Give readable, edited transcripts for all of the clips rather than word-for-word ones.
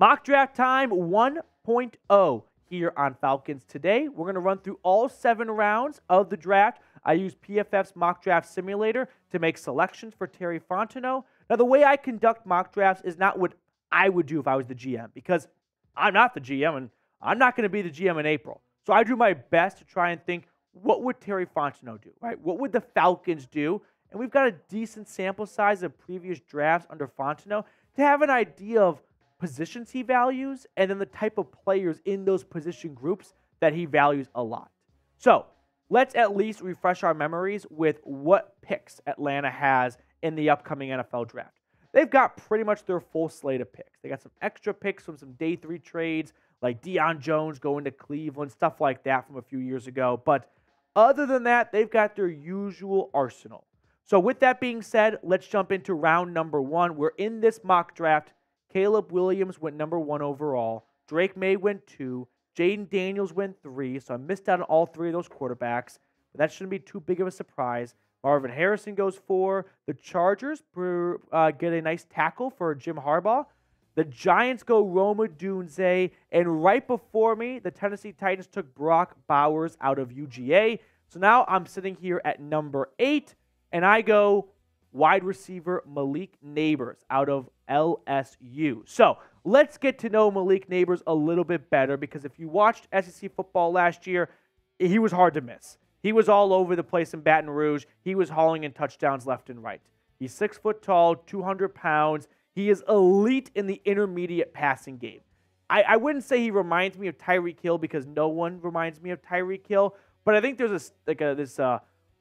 Mock Draft Time 1.0 here on Falcons Today. We're going to run through all 7 rounds of the draft. I use PFF's Mock Draft Simulator to make selections for Terry Fontenot. Now, the way I conduct mock drafts is not what I would do if I was the GM, because I'm not the GM, and I'm not going to be the GM in April. So I do my best to try and think, what would Terry Fontenot do, right? What would the Falcons do? And we've got a decent sample size of previous drafts under Fontenot to have an idea of positions he values and then the type of players in those position groups that he values a lot. So let's at least refresh our memories with what picks Atlanta has in the upcoming NFL draft. They've got pretty much their full slate of picks. They got some extra picks from some day 3 trades, like Deion Jones going to Cleveland, stuff like that from a few years ago. But other than that, they've got their usual arsenal. So with that being said, let's jump into round number 1. We're in this mock draft. Caleb Williams went number 1 overall. Drake May went 2. Jayden Daniels went 3. So I missed out on all 3 of those quarterbacks. But that shouldn't be too big of a surprise. Marvin Harrison goes 4. The Chargers get a nice tackle for Jim Harbaugh. The Giants go Rome Odunze. And right before me, the Tennessee Titans took Brock Bowers out of UGA. So now I'm sitting here at number 8. And I go wide receiver Malik Nabers out of LSU. So let's get to know Malik Nabers a little bit better, because if you watched SEC football last year, he was hard to miss. He was all over the place in Baton Rouge. He was hauling in touchdowns left and right. He's 6 foot tall, 200 pounds. He is elite in the intermediate passing game. I wouldn't say he reminds me of Tyreek Hill, because no one reminds me of Tyreek Hill, but I think there's this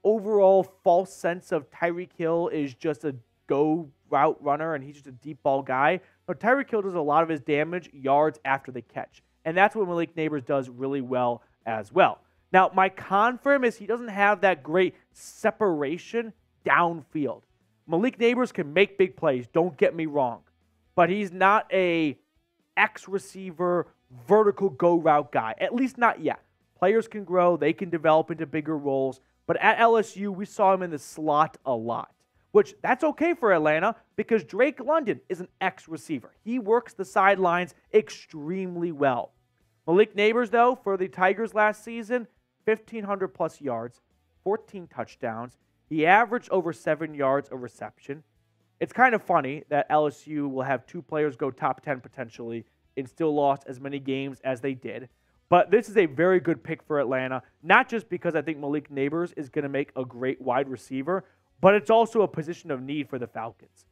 overall false sense of Tyreek Hill is just a go route runner and he's just a deep ball guy. But Tyreek Hill does a lot of his damage yards after the catch, and that's what Malik Nabers does really well as well. Now, my con for him is he doesn't have that great separation downfield. Malik Nabers can make big plays, don't get me wrong, but he's not a X receiver vertical go route guy, at least not yet. Players can grow, they can develop into bigger roles. But at LSU, we saw him in the slot a lot, which that's okay for Atlanta because Drake London is an X receiver. He works the sidelines extremely well. Malik Nabers, though, for the Tigers last season, 1,500 plus yards, 14 touchdowns. He averaged over 7 yards a reception. It's kind of funny that LSU will have 2 players go top 10 potentially and still lost as many games as they did. But this is a very good pick for Atlanta, not just because I think Malik Nabers is going to make a great wide receiver, but it's also a position of need for the Falcons.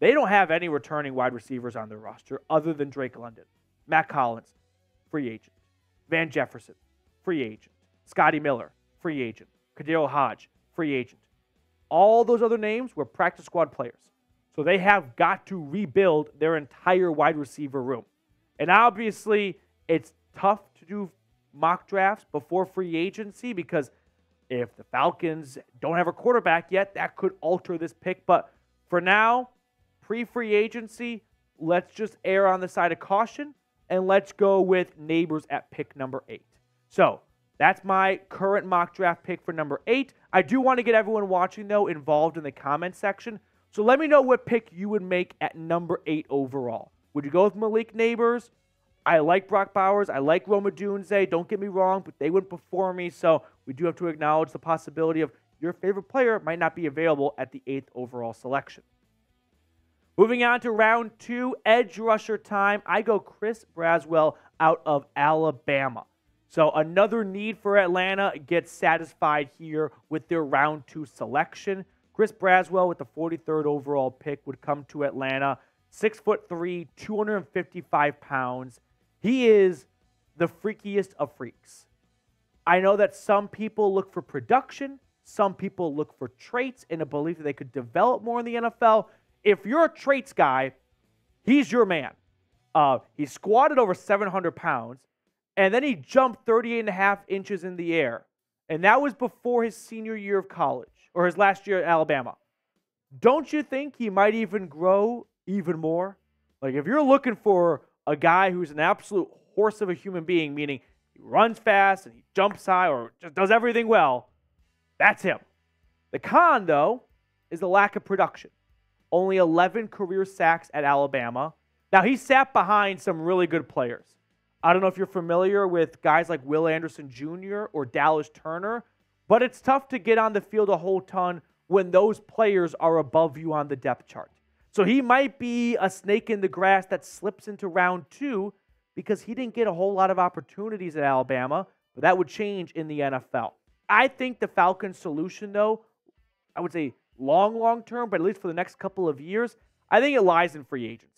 They don't have any returning wide receivers on their roster other than Drake London. Matt Collins, free agent. Van Jefferson, free agent. Scotty Miller, free agent. Kadeo Hodge, free agent. All those other names were practice squad players. So they have got to rebuild their entire wide receiver room. And obviously, it's tough to do mock drafts before free agency, because if the Falcons don't have a quarterback yet, that could alter this pick. But for now, pre-free agency, let's just err on the side of caution and let's go with Nabers at pick number 8. So that's my current mock draft pick for number 8. I do want to get everyone watching, though, involved in the comment section. So let me know what pick you would make at number 8 overall. Would you go with Malik Nabers? I like Brock Bowers. I like Rome Odunze. Don't get me wrong, but they went before me, so we do have to acknowledge the possibility of your favorite player might not be available at the 8th overall selection. Moving on to round 2, edge rusher time. I go Chris Braswell out of Alabama. So another need for Atlanta gets satisfied here with their round 2 selection. Chris Braswell with the 43rd overall pick would come to Atlanta. 6'3", 255 pounds. He is the freakiest of freaks. I know that some people look for production, some people look for traits and a belief that they could develop more in the NFL. If you're a traits guy, he's your man. He squatted over 700 pounds, and then he jumped 38.5 inches in the air. And that was before his senior year of college, or his last year at Alabama. Don't you think he might even grow even more? Like, if you're looking for a guy who's an absolute horse of a human being, meaning he runs fast and he jumps high or just does everything well, that's him. The con, though, is the lack of production. Only 11 career sacks at Alabama. Now, he sat behind some really good players. I don't know if you're familiar with guys like Will Anderson Jr. or Dallas Turner, but it's tough to get on the field a whole ton when those players are above you on the depth chart. So he might be a snake in the grass that slips into round two because he didn't get a whole lot of opportunities at Alabama, but that would change in the NFL. I think the Falcons' solution, though, I would say long term, but at least for the next couple of years, I think it lies in free agency.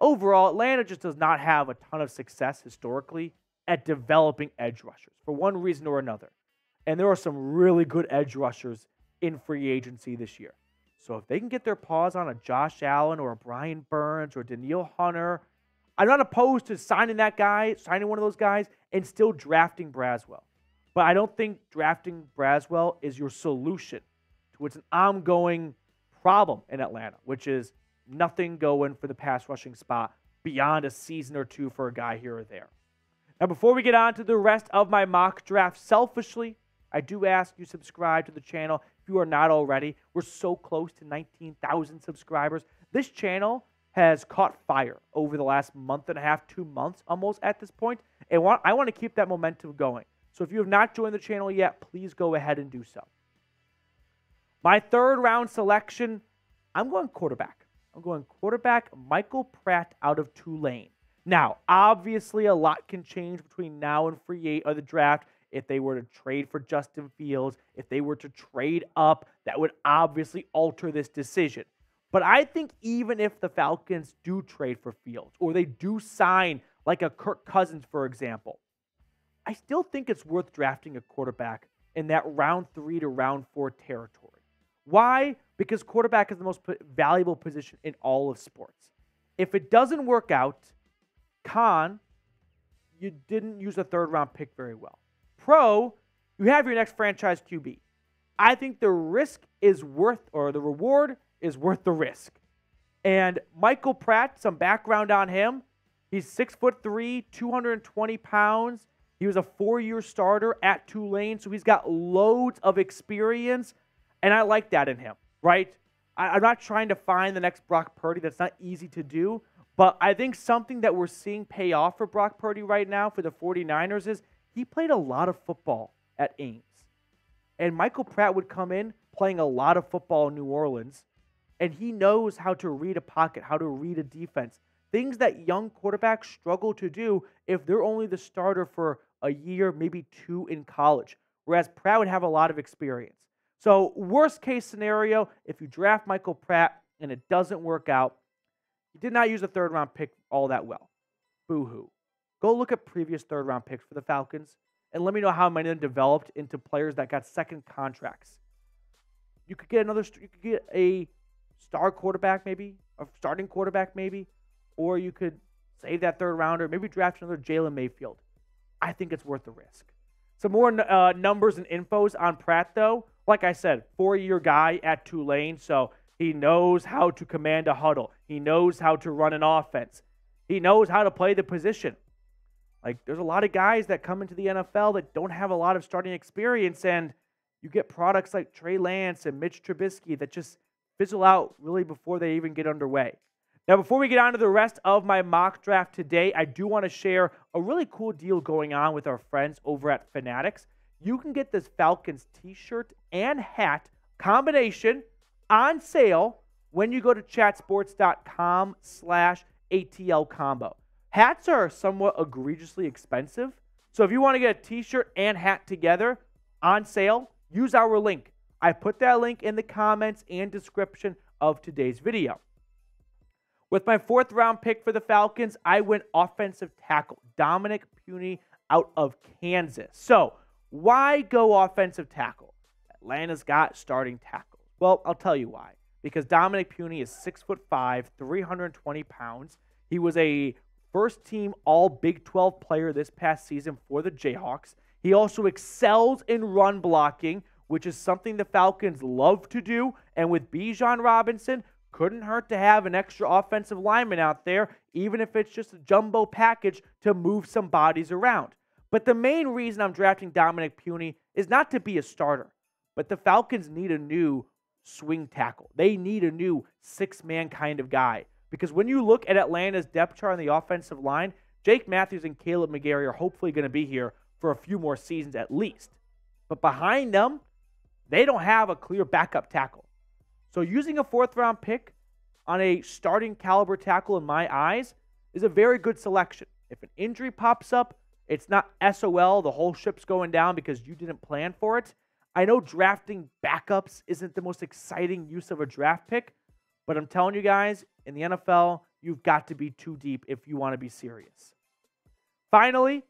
Overall, Atlanta just does not have a ton of success historically at developing edge rushers for one reason or another. And there are some really good edge rushers in free agency this year. So if they can get their paws on a Josh Allen or a Brian Burns or Danielle Hunter, I'm not opposed to signing one of those guys and still drafting Braswell. But I don't think drafting Braswell is your solution to what's an ongoing problem in Atlanta, which is nothing going for the pass rushing spot beyond a season or two for a guy here or there. Now, before we get on to the rest of my mock draft, selfishly, I do ask you subscribe to the channel if you are not already. We're so close to 19,000 subscribers. This channel has caught fire over the last month and a half, 2 months almost at this point. And I want to keep that momentum going. So if you have not joined the channel yet, please go ahead and do so. My third round selection, I'm going quarterback. I'm going quarterback Michael Pratt out of Tulane. Now, obviously, a lot can change between now and the draft. If they were to trade for Justin Fields, if they were to trade up, that would obviously alter this decision. But I think even if the Falcons do trade for Fields or they do sign like a Kirk Cousins, for example, I still think it's worth drafting a quarterback in that round 3 to round 4 territory. Why? Because quarterback is the most valuable position in all of sports. If it doesn't work out, con, you didn't use a third-round pick very well. Pro, you have your next franchise QB. I think the risk is worth, or the reward is worth the risk. And Michael Pratt, some background on him, he's 6'3", 220 pounds. He was a 4-year starter at Tulane, so he's got loads of experience, and I like that in him, right? I'm not trying to find the next Brock Purdy. That's not easy to do, but I think something that we're seeing pay off for Brock Purdy right now for the 49ers is he played a lot of football at Ames. And Michael Pratt would come in playing a lot of football in New Orleans, and he knows how to read a pocket, how to read a defense, things that young quarterbacks struggle to do if they're only the starter for a year, maybe 2 in college, whereas Pratt would have a lot of experience. So worst case scenario, if you draft Michael Pratt and it doesn't work out, you did not use a third-round pick all that well. Boo-hoo. Go look at previous third-round picks for the Falcons, and let me know how many of them developed into players that got second contracts. You could get a star quarterback maybe, a starting quarterback maybe, or you could save that third-rounder, maybe draft another Jalen Mayfield. I think it's worth the risk. Some more numbers and infos on Pratt, though. Like I said, 4-year guy at Tulane, so he knows how to command a huddle. He knows how to run an offense. He knows how to play the position. Like, there's a lot of guys that come into the NFL that don't have a lot of starting experience, and you get products like Trey Lance and Mitch Trubisky that just fizzle out really before they even get underway. Now, before we get on to the rest of my mock draft today, I do want to share a really cool deal going on with our friends over at Fanatics. You can get this Falcons t-shirt and hat combination on sale when you go to chatsports.com/ATL combo. Hats are somewhat egregiously expensive, so if you want to get a t-shirt and hat together on sale, use our link. I put that link in the comments and description of today's video. With my 4th-round pick for the Falcons, I went offensive tackle Dominick Puni out of Kansas. So why go offensive tackle? Atlanta's got starting tackles. Well, I'll tell you why. Because Dominick Puni is 6'5", 320 pounds. He was a first-team All-Big 12 player this past season for the Jayhawks. He also excels in run blocking, which is something the Falcons love to do. And with Bijan Robinson, couldn't hurt to have an extra offensive lineman out there, even if it's just a jumbo package to move some bodies around. But the main reason I'm drafting Dominick Puni is not to be a starter, but the Falcons need a new swing tackle. They need a new 6-man kind of guy. Because when you look at Atlanta's depth chart on the offensive line, Jake Matthews and Caleb McGarry are hopefully going to be here for a few more seasons at least. But behind them, they don't have a clear backup tackle. So using a fourth-round pick on a starting caliber tackle, in my eyes, is a very good selection. If an injury pops up, it's not SOL, the whole ship's going down because you didn't plan for it. I know drafting backups isn't the most exciting use of a draft pick, but I'm telling you guys, in the NFL, you've got to be too deep if you want to be serious. Finally,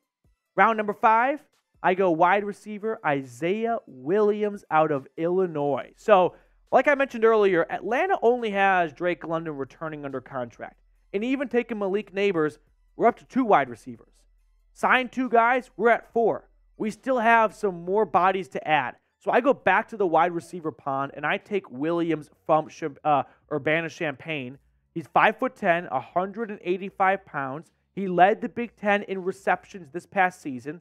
round number 5, I go wide receiver Isaiah Williams out of Illinois. So, like I mentioned earlier, Atlanta only has Drake London returning under contract. And even taking Malik Nabers, we're up to 2 wide receivers. Signed 2 guys, we're at 4. We still have some more bodies to add. So I go back to the wide receiver pond, and I take Williams from Urbana-Champaign. He's 5'10", 185 pounds. He led the Big Ten in receptions this past season.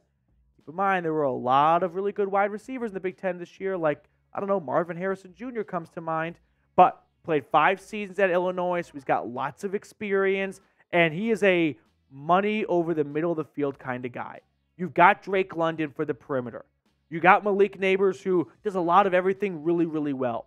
Keep in mind, there were a lot of really good wide receivers in the Big Ten this year, like, I don't know, Marvin Harrison Jr. comes to mind, but played 5 seasons at Illinois, so he's got lots of experience, and he is a money over the middle of the field kind of guy. You've got Drake London for the perimeter. You got Malik Nabers, who does a lot of everything really, really well.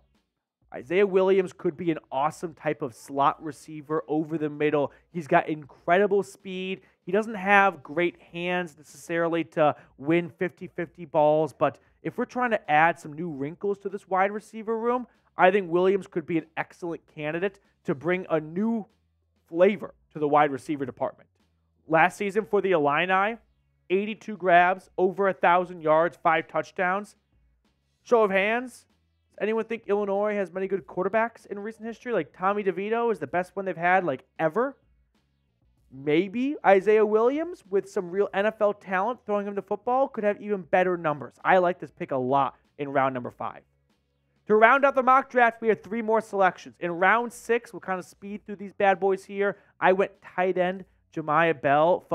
Isaiah Williams could be an awesome type of slot receiver over the middle. He's got incredible speed. He doesn't have great hands necessarily to win 50-50 balls, but if we're trying to add some new wrinkles to this wide receiver room, I think Williams could be an excellent candidate to bring a new flavor to the wide receiver department. Last season for the Illini, 82 grabs, over 1,000 yards, 5 touchdowns. Show of hands, does anyone think Illinois has many good quarterbacks in recent history? Like Tommy DeVito is the best one they've had, like, ever? Maybe Isaiah Williams, with some real NFL talent throwing him the football, could have even better numbers. I like this pick a lot in round number 5. To round out the mock draft, we have 3 more selections. In round 6, we'll kind of speed through these bad boys here. I went tight end Jaheim Bell,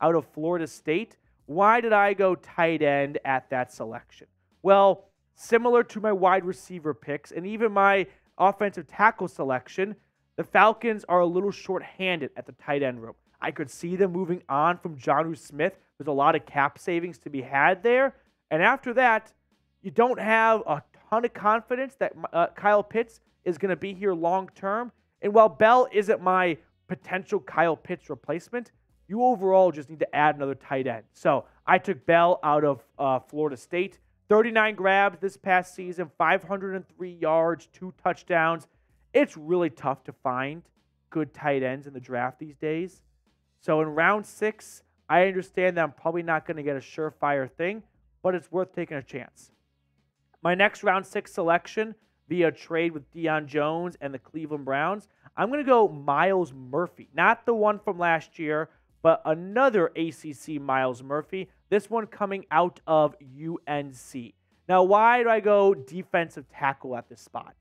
out of Florida State. Why did I go tight end at that selection? Well, similar to my wide receiver picks and even my offensive tackle selection, the Falcons are a little short-handed at the tight end room. I could see them moving on from Jonnu Smith. There's a lot of cap savings to be had there. And after that, you don't have a ton of confidence that Kyle Pitts is going to be here long-term. And while Bell isn't my potential Kyle Pitts replacement, you overall just need to add another tight end. So I took Bell out of Florida State. 39 grabs this past season, 503 yards, 2 touchdowns. It's really tough to find good tight ends in the draft these days. So in round 6, I understand that I'm probably not going to get a surefire thing, but it's worth taking a chance. My next round 6 selection, via trade with Deion Jones and the Cleveland Browns, I'm going to go Myles Murphy. Not the one from last year, but another ACC Myles Murphy. This one coming out of UNC. Now, why do I go defensive tackle at this spot?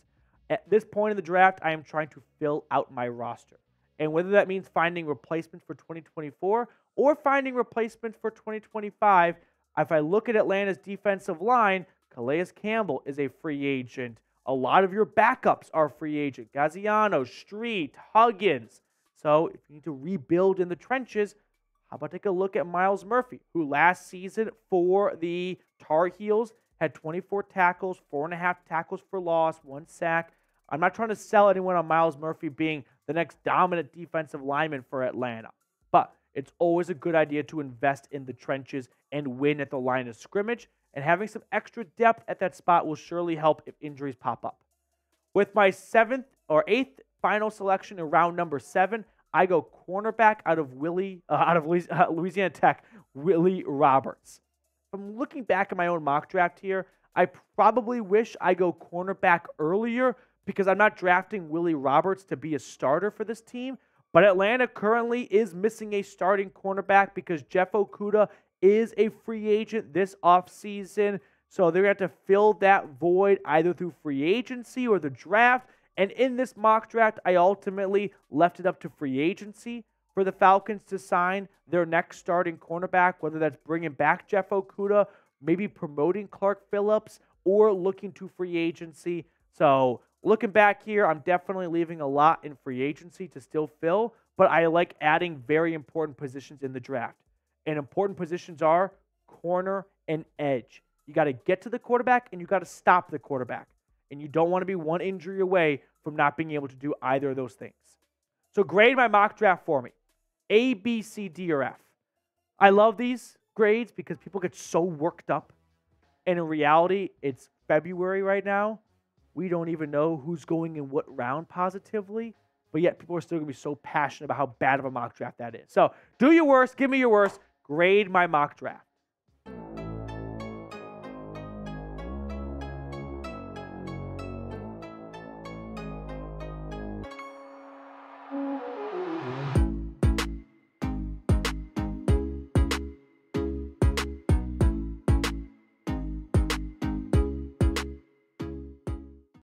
At this point in the draft, I am trying to fill out my roster. And whether that means finding replacements for 2024 or finding replacements for 2025, if I look at Atlanta's defensive line, Calais Campbell is a free agent. A lot of your backups are free agent. Gaziano, Street, Huggins. So if you need to rebuild in the trenches, how about take a look at Myles Murphy, who last season for the Tar Heels had 24 tackles, 4.5 tackles for loss, 1 sack. I'm not trying to sell anyone on Myles Murphy being the next dominant defensive lineman for Atlanta, but it's always a good idea to invest in the trenches and win at the line of scrimmage. And having some extra depth at that spot will surely help if injuries pop up. With my 7th or 8th final selection in round number 7, I go cornerback out of Louisiana Tech, Willie Roberts. If I'm looking back at my own mock draft here, I probably wish I go cornerback earlier because I'm not drafting Willie Roberts to be a starter for this team. But Atlanta currently is missing a starting cornerback because Jeff Okuda is a free agent this offseason. So they're going to have to fill that void either through free agency or the draft. And in this mock draft, I ultimately left it up to free agency for the Falcons to sign their next starting cornerback, whether that's bringing back Jeff Okuda, maybe promoting Clark Phillips, or looking to free agency. So Looking back here, I'm definitely leaving a lot in free agency to still fill, but I like adding very important positions in the draft. And important positions are corner and edge. You got to get to the quarterback and you got to stop the quarterback. And you don't want to be one injury away from not being able to do either of those things. So grade my mock draft for me. A, B, C, D, or F. I love these grades because people get so worked up. And in reality, it's February right now. We don't even know who's going in what round positively, but yet people are still going to be so passionate about how bad of a mock draft that is. So do your worst. Give me your worst. Grade my mock draft.